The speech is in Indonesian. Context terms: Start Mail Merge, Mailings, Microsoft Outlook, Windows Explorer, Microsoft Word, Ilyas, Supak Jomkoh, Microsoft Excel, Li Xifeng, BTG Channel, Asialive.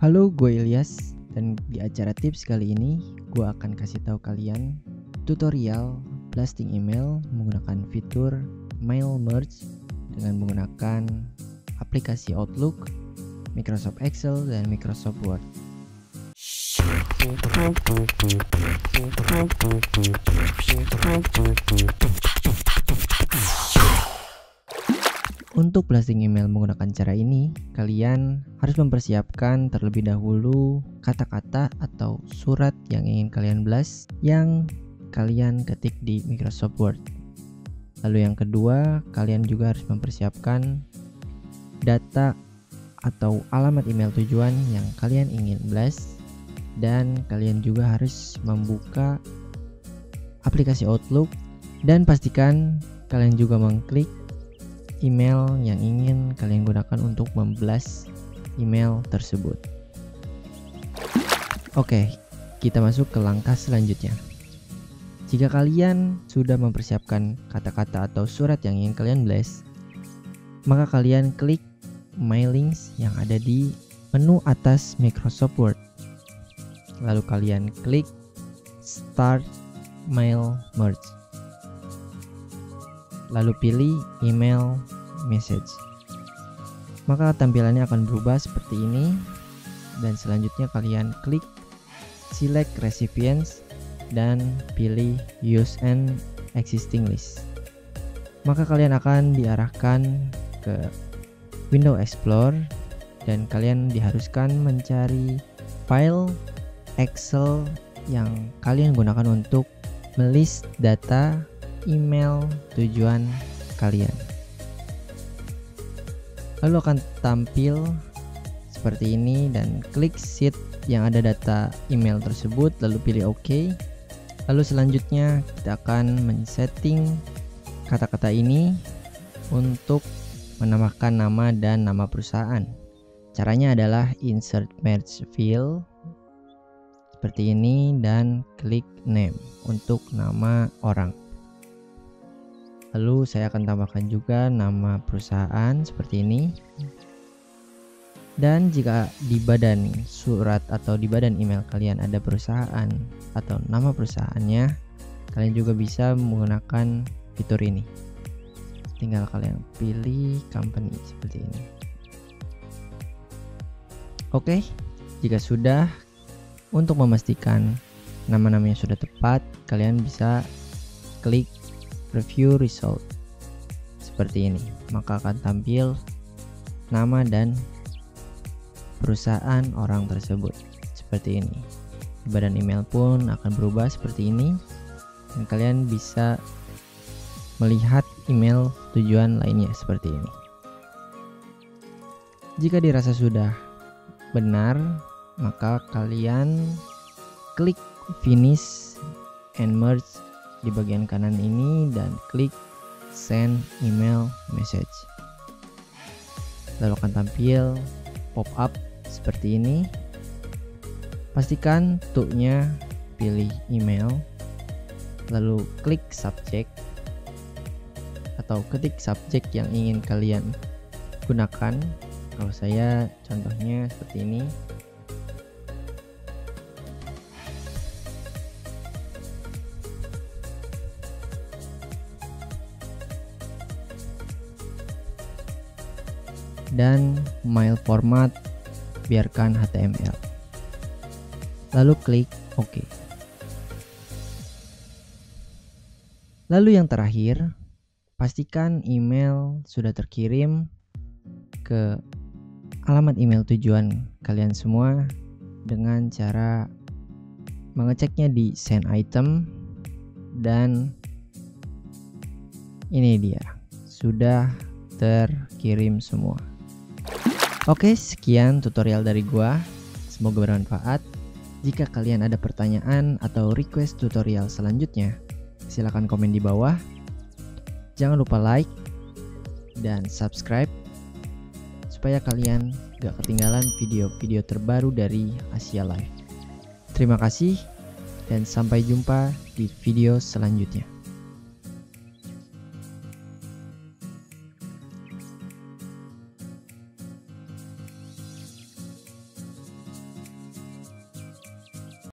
Halo, gue Ilyas, dan di acara tips kali ini gue akan kasih tahu kalian tutorial blasting email menggunakan fitur Mail Merge dengan menggunakan aplikasi Outlook, Microsoft Excel, dan Microsoft Word. Untuk blasting email menggunakan cara ini, kalian harus mempersiapkan terlebih dahulu kata-kata atau surat yang ingin kalian blast yang kalian ketik di Microsoft Word. Lalu yang kedua, kalian juga harus mempersiapkan data atau alamat email tujuan yang kalian ingin blast, dan kalian juga harus membuka aplikasi Outlook dan pastikan kalian juga mengklik email yang ingin kalian gunakan untuk memblast email tersebut. Oke, kita masuk ke langkah selanjutnya. Jika kalian sudah mempersiapkan kata-kata atau surat yang ingin kalian blast, maka kalian klik Mailings yang ada di menu atas Microsoft Word. Lalu kalian klik Start Mail Merge. Lalu pilih email message. Maka tampilannya akan berubah seperti ini, dan selanjutnya kalian klik select recipients dan pilih use an existing list. Maka kalian akan diarahkan ke Windows Explorer dan kalian diharuskan mencari file Excel yang kalian gunakan untuk melist data email tujuan kalian. Lalu akan tampil seperti ini, dan klik sheet yang ada data email tersebut, lalu pilih OK. Lalu selanjutnya kita akan men-setting kata-kata ini untuk menambahkan nama dan nama perusahaan. Caranya adalah insert merge field seperti ini dan klik name untuk nama orang. Lalu saya akan tambahkan juga nama perusahaan seperti ini. Dan jika di badan surat atau di badan email kalian ada perusahaan atau nama perusahaannya, kalian juga bisa menggunakan fitur ini. Tinggal kalian pilih company seperti ini. Oke, jika sudah, untuk memastikan nama-namanya sudah tepat, kalian bisa klik Preview result seperti ini. Maka akan tampil nama dan perusahaan orang tersebut seperti ini. Badan email pun akan berubah seperti ini, dan kalian bisa melihat email tujuan lainnya seperti ini. Jika dirasa sudah benar, maka kalian klik finish and merge di bagian kanan ini dan klik send email message. Lalu akan tampil pop-up seperti ini. Pastikan toolnya pilih email, lalu klik subject atau ketik subjek yang ingin kalian gunakan. Kalau saya contohnya seperti ini. Dan mail format biarkan HTML, lalu klik OK. Lalu yang terakhir, pastikan email sudah terkirim ke alamat email tujuan kalian semua dengan cara mengeceknya di send item, dan ini dia, sudah terkirim semua. Oke, sekian tutorial dari gua. Semoga bermanfaat. Jika kalian ada pertanyaan atau request tutorial selanjutnya, silakan komen di bawah. Jangan lupa like dan subscribe supaya kalian gak ketinggalan video-video terbaru dari Asia Live. Terima kasih dan sampai jumpa di video selanjutnya.